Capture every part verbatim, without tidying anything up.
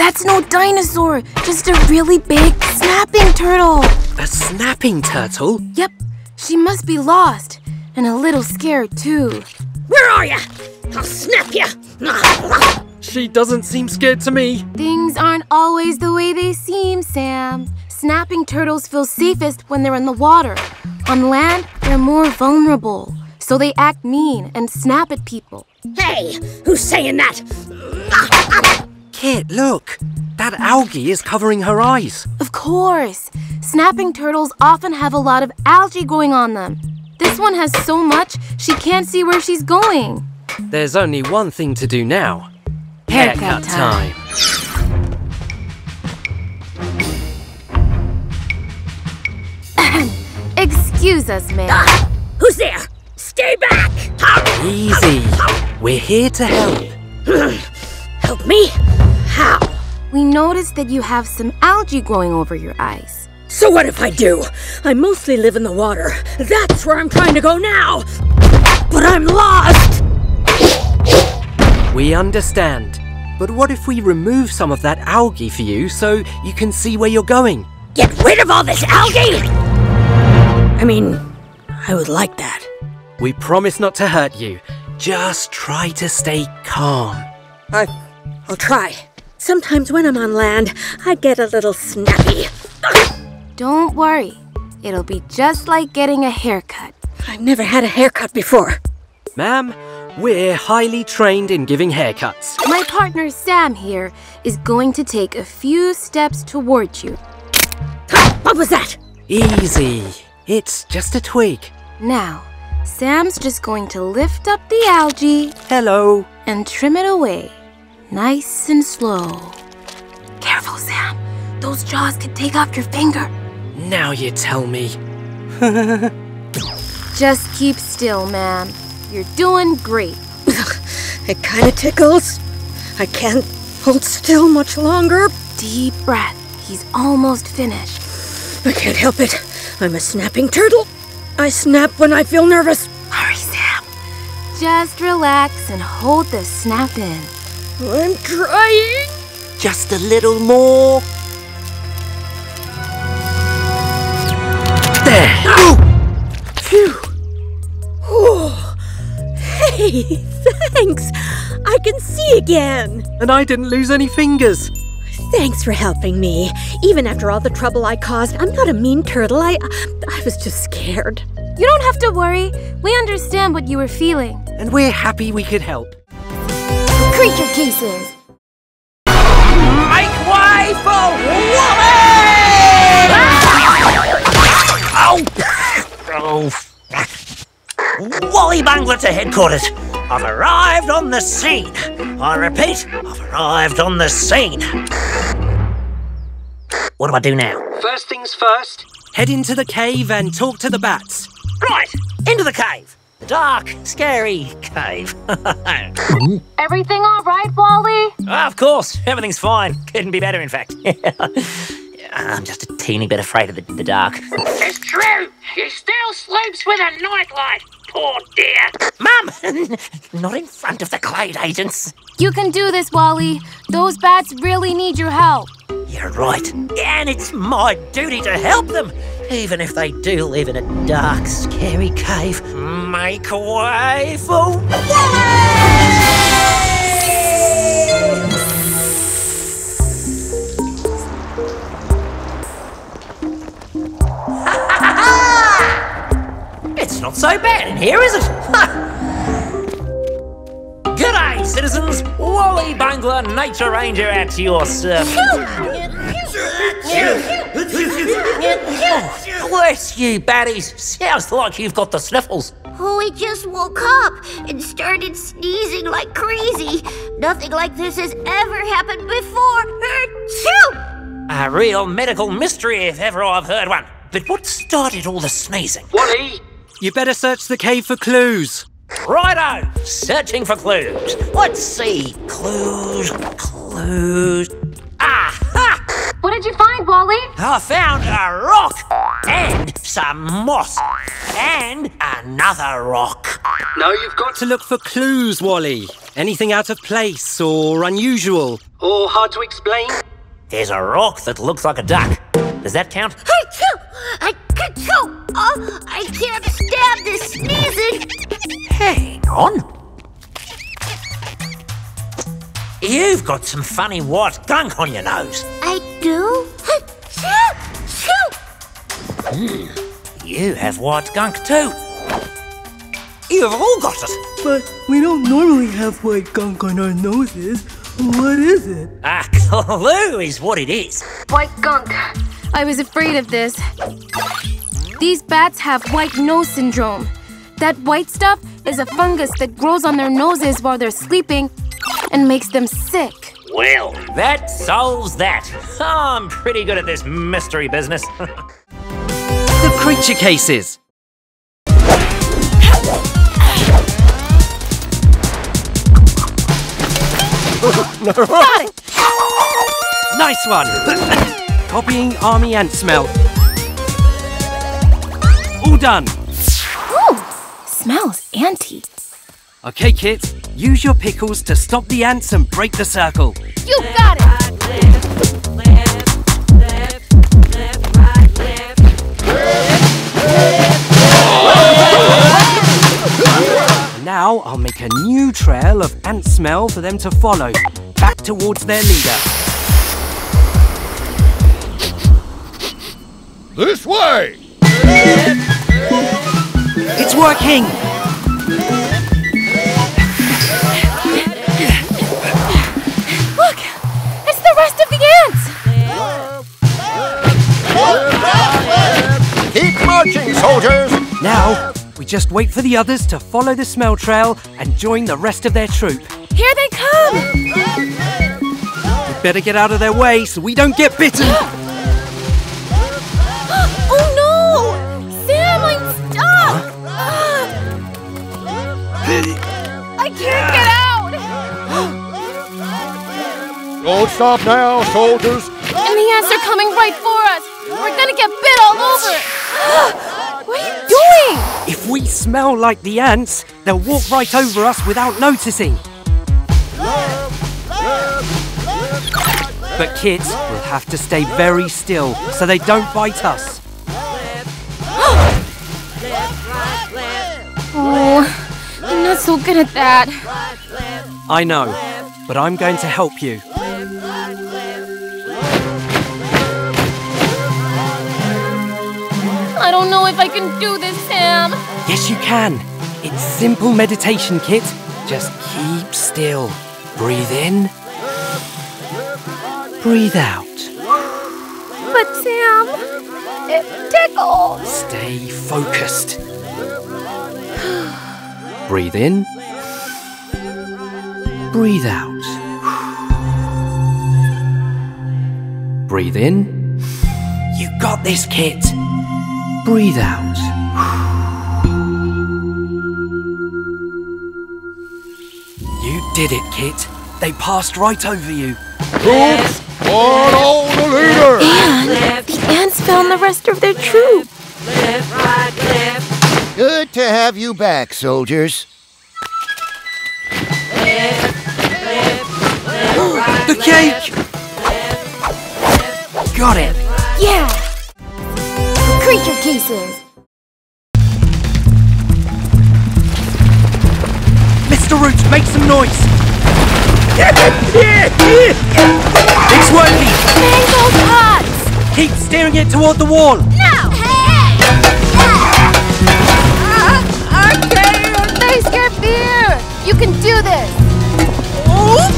That's no dinosaur, just a really big snapping turtle. A snapping turtle? Yep, she must be lost and a little scared too. Where are ya? I'll snap ya! She doesn't seem scared to me. Things aren't always the way they seem, Sam. Snapping turtles feel safest when they're in the water. On land, they're more vulnerable, so they act mean and snap at people. Hey, who's saying that? Kit, look. That algae is covering her eyes. Of course. Snapping turtles often have a lot of algae going on them. This one has so much, she can't see where she's going. There's only one thing to do now. Haircut, Haircut time. time. Excuse us, ma'am. Uh, who's there? Stay back! Easy. We're here to help. Help me? How? We noticed that you have some algae growing over your eyes. So what if I do? I mostly live in the water. That's where I'm trying to go now. But I'm lost! We understand. But what if we remove some of that algae for you so you can see where you're going? Get rid of all this algae! I mean, I would like that. We promise not to hurt you. Just try to stay calm. I... I'll try. Sometimes when I'm on land, I get a little snappy. Don't worry. It'll be just like getting a haircut. I've never had a haircut before. Ma'am, we're highly trained in giving haircuts. My partner Sam here is going to take a few steps towards you. What was that? Easy. It's just a twig. Now, Sam's just going to lift up the algae. Hello. And trim it away. Nice and slow. Careful, Sam. Those jaws could take off your finger. Now you tell me. Just keep still, ma'am. You're doing great. It kind of tickles. I can't hold still much longer. Deep breath. He's almost finished. I can't help it. I'm a snapping turtle. I snap when I feel nervous. Hurry, Sam. Just relax and hold the snap in. I'm trying. Just a little more. There. Oh. Phew. Oh. Hey, thanks. I can see again. And I didn't lose any fingers. Thanks for helping me. Even after all the trouble I caused, I'm not a mean turtle. I, I was just scared. You don't have to worry. We understand what you were feeling. And we're happy we could help. Creature Cases. Make way for Wally! Oh! Oh! Wally Bungler to headquarters. I've arrived on the scene. I repeat, I've arrived on the scene. What do I do now? First things first. Head into the cave and talk to the bats. Right, into the cave. The dark, scary cave. Everything all right, Wally? Oh, of course. Everything's fine. Couldn't be better, in fact. I'm just a teeny bit afraid of the, the dark. It's true. He still sleeps with a nightlight. Poor dear. Mum! Not in front of the CLADE agents. You can do this, Wally. Those bats really need your help. You're right. And it's my duty to help them. Even if they do live in a dark, scary cave. Make way for Wally! It's not so bad in here, is it? G'day, citizens. Wally Bungler, Nature Ranger, at your service. Oh, bless you, baddies. Sounds like you've got the sniffles. We just woke up and started sneezing like crazy. Nothing like this has ever happened before. A real medical mystery if ever I've heard one. But what started all the sneezing? Wally, you better search the cave for clues. Righto, searching for clues. Let's see. Clues, clues. Aha! What did you find, Wally? I found a rock and some moss and another rock. Now you've got to look for clues, Wally. Anything out of place or unusual? Or hard to explain? There's a rock that looks like a duck. Does that count? Achoo! Achoo! Oh, I can't stand this sneezing! Hang on. You've got some funny white gunk on your nose. I do? Mm, you have white gunk too. You've all got it. But we don't normally have white gunk on our noses. What is it? A clue is what it is. White gunk. I was afraid of this. These bats have white nose syndrome. That white stuff is a fungus that grows on their noses while they're sleeping and makes them sick. Well, that solves that. Oh, I'm pretty good at this mystery business. The Creature Cases. Got it. Nice one. Copying army ant smell. All done. Ooh, smells anty. Okay, Kit. Use your pickles to stop the ants and break the circle. You got it! Left, left, left, left, right, left. And now I'll make a new trail of ant smell for them to follow, back towards their leader. This way! It's working! Keep marching, soldiers! Now, we just wait for the others to follow the smell trail and join the rest of their troop. Here they come! We better get out of their way so we don't get bitten! Oh no! Sam, I'm stuck! Huh? I can't get out! Don't stop now, soldiers! And the ants are coming right for us! We're gonna get bit all over! What are you doing? If we smell like the ants, they'll walk right over us without noticing. But kids will have to stay very still so they don't bite us. Oh, I'm not so good at that. I know, but I'm going to help you. I don't know if I can do this, Sam. Yes, you can. It's simple meditation, Kit. Just keep still. Breathe in. Breathe out. But, Sam, it tickles. Stay focused. Breathe in. Breathe out. Breathe in. You got this, Kit. Breathe out. You did it, Kit. They passed right over you. Troops, on all the leaders! And the ants found the rest of their troop. Left, right, left. Good to have you back, soldiers. Left, left, left, right, the cake! Left, left, got it. Yeah! Creature Cases. Mister Roots, make some noise. It's working. Mango pots. Keep steering it toward the wall. Now. Hey. Uh, okay, face your fear. You can do this. Oh.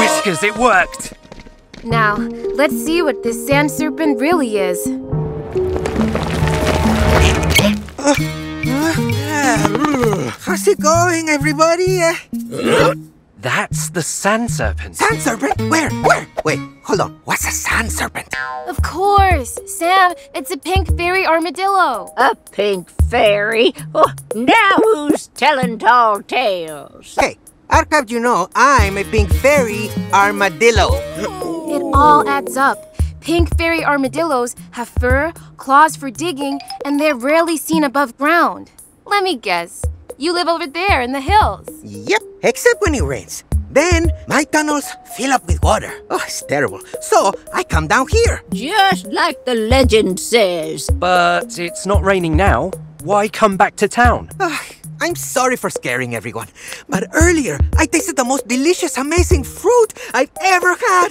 Whiskers, it worked! Now, let's see what this sand serpent really is. How's it going, everybody? That's the sand serpent. Sand serpent? Where? Where? Wait, hold on. What's a sand serpent? Of course, Sam. It's a pink fairy armadillo. A pink fairy? Oh, now who's telling tall tales? Hey. How come you know I'm a pink fairy armadillo? It all adds up. Pink fairy armadillos have fur, claws for digging, and they're rarely seen above ground. Let me guess, you live over there in the hills. Yep, except when it rains. Then my tunnels fill up with water. Oh, it's terrible. So I come down here. Just like the legend says. But it's not raining now. Why come back to town? Oh, I'm sorry for scaring everyone, but earlier I tasted the most delicious, amazing fruit I've ever had,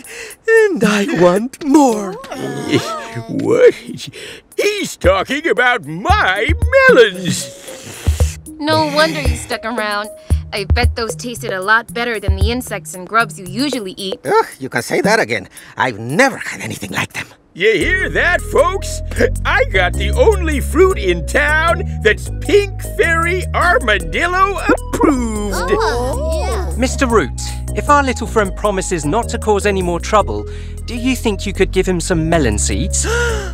and I want more. What? He's talking about my melons. No wonder you stuck around. I bet those tasted a lot better than the insects and grubs you usually eat. Ugh, you can say that again. I've never had anything like them. You hear that, folks? I got the only fruit in town that's Pink Fairy Armadillo approved. Oh, yeah. Mister Root, if our little friend promises not to cause any more trouble, do you think you could give him some melon seeds?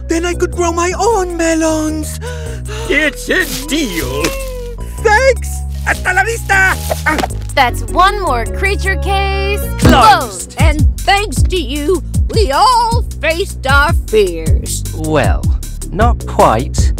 Then I could grow my own melons. It's a deal. Thanks. Hasta la vista! That's one more creature case closed. closed! And thanks to you, we all faced our fears. Well, not quite.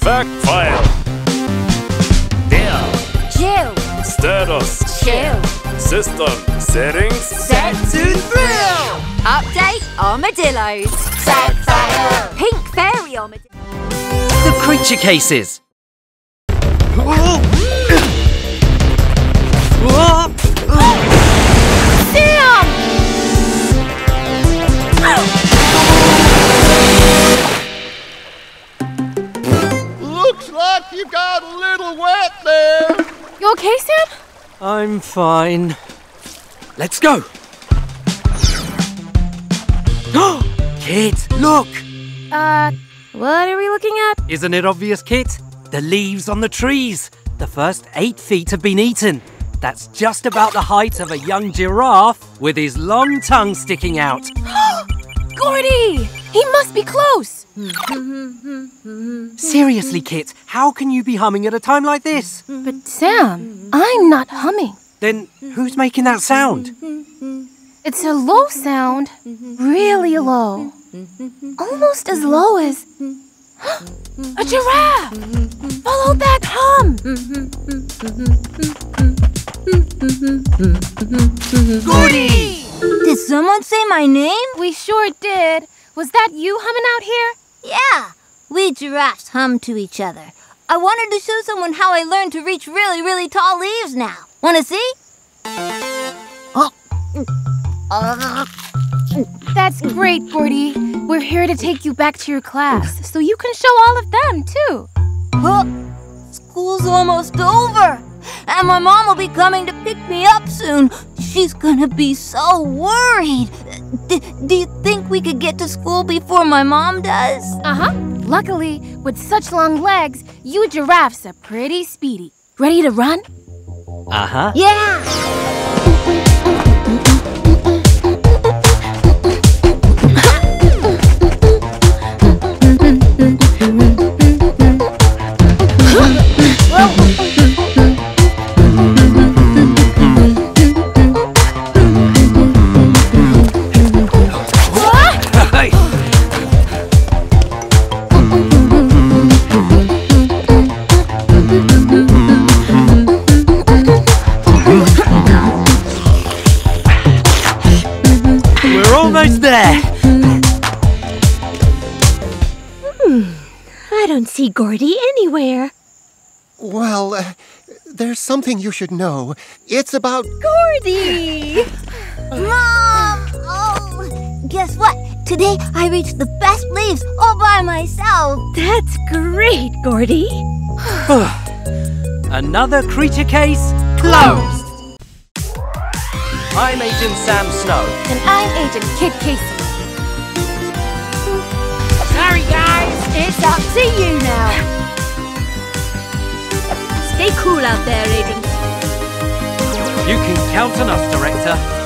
Fact file. Deal. Chill. Status. Chill. System. Settings. Set to thrill. Update armadillos. Fact file. Pink fairy armadillo. The creature cases. You got a little wet there. You okay, Sam? I'm fine. Let's go. Kit, look. Uh, what are we looking at? Isn't it obvious, Kit? The leaves on the trees. The first eight feet have been eaten. That's just about the height of a young giraffe with his long tongue sticking out. Gordy! He must be close! Seriously, Kit, how can you be humming at a time like this? But Sam, I'm not humming. Then who's making that sound? It's a low sound. Really low. Almost as low as... a giraffe! Follow that hum! Gordy! Did someone say my name? We sure did. Was that you humming out here? Yeah, we giraffes hum to each other. I wanted to show someone how I learned to reach really, really tall leaves now. Wanna see? Oh. Uh. That's great, Gordy. We're here to take you back to your class, so you can show all of them, too. Oh, school's almost over, and my mom will be coming to pick me up soon. She's gonna be so worried. D- do you think we could get to school before my mom does? Uh-huh. Luckily, with such long legs, you giraffes are pretty speedy. Ready to run? Uh-huh. Yeah! Gordy anywhere. Well, uh, there's something you should know. It's about... Gordy! Mom! Oh, guess what? Today I reached the best leaves all by myself. That's great, Gordy. Another creature case closed. I'm Agent Sam Snow. And I'm Agent Kit Casey. Sorry, guys. It's up to you now. Stay cool out there, Agent. You can count on us, Director.